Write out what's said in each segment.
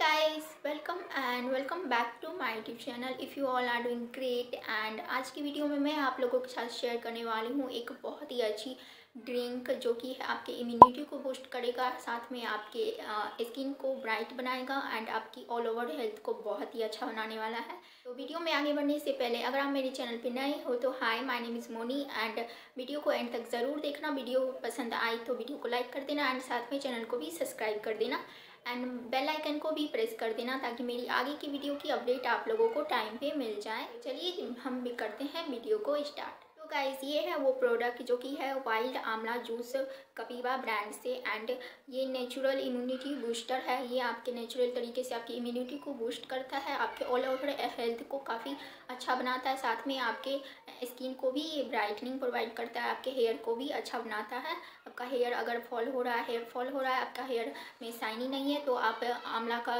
Guys welcome back to my YouTube channel. If you all are doing great. And आज की video में मैं आप लोगों के साथ शेयर करने वाली हूँ एक बहुत ही अच्छी ड्रिंक जो कि आपके इम्यूनिटी को बूस्ट करेगा, साथ में आपके स्किन को ब्राइट बनाएगा एंड आपकी ऑल ओवर हेल्थ को बहुत ही अच्छा बनाने वाला है। तो वीडियो में आगे बढ़ने से पहले अगर आप मेरे चैनल पर नए हो तो hi, my name is Moni and video को एंड तक ज़रूर देखना। वीडियो पसंद आई तो वीडियो को लाइक कर देना एंड साथ में चैनल को भी सब्सक्राइब कर देना एंड बेल आइकन को भी प्रेस कर देना ताकि मेरी आगे की वीडियो की अपडेट आप लोगों को टाइम पे मिल जाए। चलिए हम भी करते हैं वीडियो को स्टार्ट। तो गाइज़ ये है वो प्रोडक्ट जो कि है wild amla juice Kapiva brand से एंड ये नेचुरल इम्यूनिटी बूस्टर है। ये आपके नेचुरल तरीके से आपकी इम्यूनिटी को बूस्ट करता है, आपके ऑल ओवर हेल्थ को काफ़ी अच्छा बनाता है, साथ में आपके स्किन को भी ये ब्राइटनिंग प्रोवाइड करता है, आपके हेयर को भी अच्छा बनाता है। आपका हेयर अगर फॉल हो रहा है, हेयर फॉल हो रहा है, आपका हेयर में शाइनी नहीं है तो आप आंवला का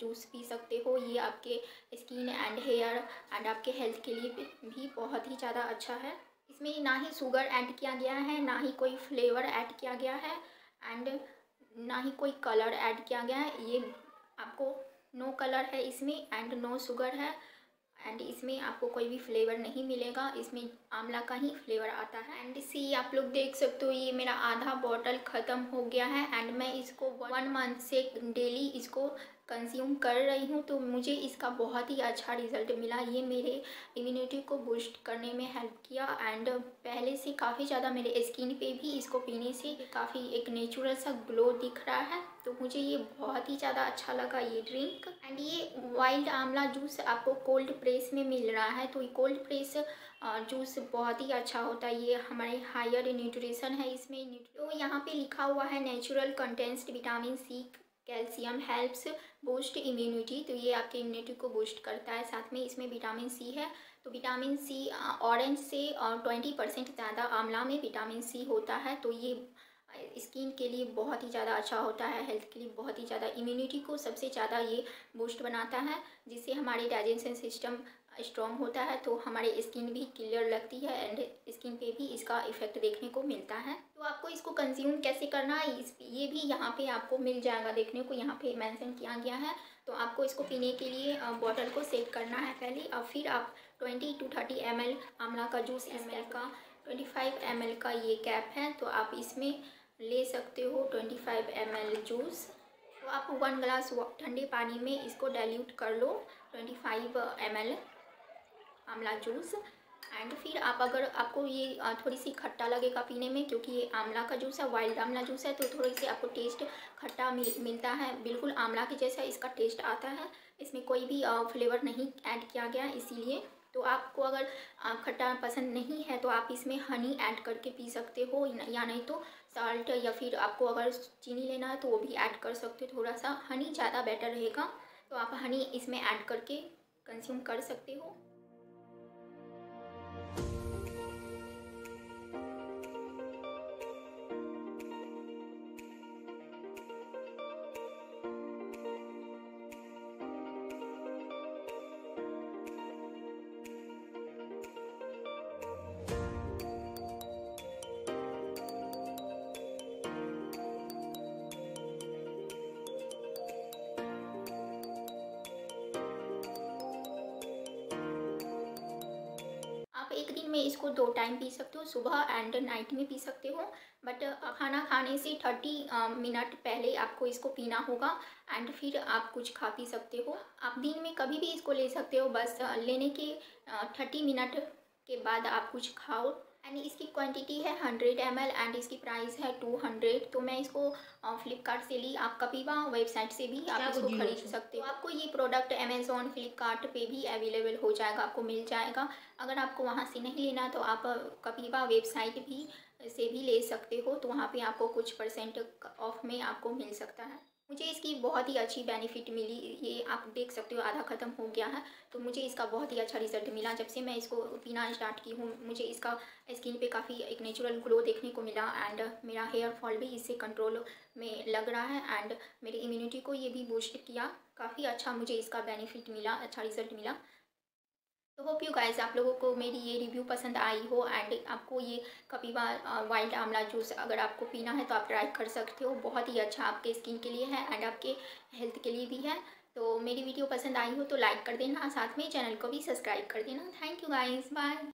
जूस पी सकते हो। ये आपके स्किन एंड हेयर एंड आपके हेल्थ के लिए भी बहुत ही ज़्यादा अच्छा है। इसमें ना ही शुगर ऐड किया गया है, ना ही कोई फ्लेवर ऐड किया गया है एंड ना ही कोई कलर ऐड किया गया है। ये आपको नो कलर है इसमें एंड नो शुगर है एंड इसमें आपको कोई भी फ्लेवर नहीं मिलेगा, इसमें आंवला का ही फ्लेवर आता है। एंड सी आप लोग देख सकते हो ये मेरा आधा बॉटल ख़त्म हो गया है एंड मैं इसको 1 मंथ से डेली इसको कंज्यूम कर रही हूँ तो मुझे इसका बहुत ही अच्छा रिज़ल्ट मिला। ये मेरे इम्यूनिटी को बूस्ट करने में हेल्प किया एंड पहले से काफ़ी ज़्यादा मेरे स्किन पे भी इसको पीने से काफ़ी एक नेचुरल सा ग्लो दिख रहा है तो मुझे ये बहुत ही ज़्यादा अच्छा लगा ये ड्रिंक। एंड ये वाइल्ड आंवला जूस आपको कोल्ड प्रेस में मिल रहा है तो ये कोल्ड प्रेस जूस बहुत ही अच्छा होता है, ये हमारे हायर न्यूट्रिशन है इसमें। तो यहाँ पे लिखा हुआ है natural contents vitamin C, calcium helps boost immunity, तो ये आपके इम्यूनिटी को बूस्ट करता है। साथ में इसमें विटामिन सी है तो विटामिन सी ऑरेंज से 20% ज़्यादा आंवला में विटामिन सी होता है तो ये स्किन के लिए बहुत ही ज़्यादा अच्छा होता है, हेल्थ के लिए बहुत ही ज़्यादा, इम्यूनिटी को सबसे ज़्यादा ये बूस्ट बनाता है जिससे हमारे डाइजेशन सिस्टम स्ट्रॉन्ग होता है तो हमारे स्किन भी क्लियर लगती है एंड स्किन पे भी इसका इफ़ेक्ट देखने को मिलता है। तो आपको इसको कंज्यूम कैसे करना है ये भी यहाँ पे आपको मिल जाएगा देखने को, यहाँ पे मेंशन किया गया है। तो आपको इसको पीने के लिए बॉटल को सेट करना है पहले और फिर आप 20 to 30 ml आंवला का जूस, 25 ml का ये कैप है तो आप इसमें ले सकते हो 25 ml जूस। तो आप 1 ग्लास ठंडे पानी में इसको डाइल्यूट कर लो 25 ml आंवला जूस। एंड फिर आप अगर आपको ये थोड़ी सी खट्टा लगेगा पीने में क्योंकि ये आंवला का जूस है, वाइल्ड आंवला जूस है तो थोड़ी सी आपको टेस्ट खट्टा मिलता है, बिल्कुल आंवला के जैसा इसका टेस्ट आता है, इसमें कोई भी फ्लेवर नहीं ऐड किया गया इसीलिए। तो आपको अगर खट्टा पसंद नहीं है तो आप इसमें हनी ऐड करके पी सकते हो या नहीं तो साल्ट या फिर आपको अगर चीनी लेना है तो वो भी ऐड कर सकते हो, थोड़ा सा हनी ज़्यादा बेटर रहेगा तो आप हनी इसमें ऐड करके कंज्यूम कर सकते हो। एक दिन में इसको 2 टाइम पी सकते हो, सुबह एंड नाइट में पी सकते हो बट खाना खाने से 30 मिनट पहले आपको इसको पीना होगा एंड फिर आप कुछ खा पी सकते हो। आप दिन में कभी भी इसको ले सकते हो, बस लेने के 30 मिनट के बाद आप कुछ खाओ। एंड इसकी क्वांटिटी है 100 ml एंड इसकी प्राइस है 200। तो मैं इसको फ्लिपकार्ट से ली, आप कपीवा वेबसाइट से भी आप इसको खरीद सकते हो। आपको ये प्रोडक्ट अमेज़ॉन फ्लिपकार्ट पे भी अवेलेबल हो जाएगा, आपको मिल जाएगा। अगर आपको वहाँ से नहीं लेना तो आप कपीवा वेबसाइट भी से भी ले सकते हो तो वहाँ पे आपको कुछ परसेंट ऑफ में आपको मिल सकता है। मुझे इसकी बहुत ही अच्छी बेनिफिट मिली, ये आप देख सकते हो आधा ख़त्म हो गया है तो मुझे इसका बहुत ही अच्छा रिज़ल्ट मिला। जब से मैं इसको पीना स्टार्ट की हूँ मुझे इसका स्किन पे काफ़ी एक नेचुरल ग्लो देखने को मिला एंड मेरा हेयर फॉल भी इससे कंट्रोल में लग रहा है एंड मेरी इम्यूनिटी को ये भी बूस्ट किया, काफ़ी अच्छा मुझे इसका बेनिफिट मिला, अच्छा रिज़ल्ट मिला। तो होप यू गाइज आप लोगों को मेरी ये रिव्यू पसंद आई हो एंड आपको ये कपीवा वाइल्ड आंवला जूस अगर आपको पीना है तो आप ट्राई कर सकते हो। बहुत ही अच्छा आपके स्किन के लिए है एंड आपके हेल्थ के लिए भी है। तो मेरी वीडियो पसंद आई हो तो लाइक कर देना, साथ में चैनल को भी सब्सक्राइब कर देना। Thank you guys, bye.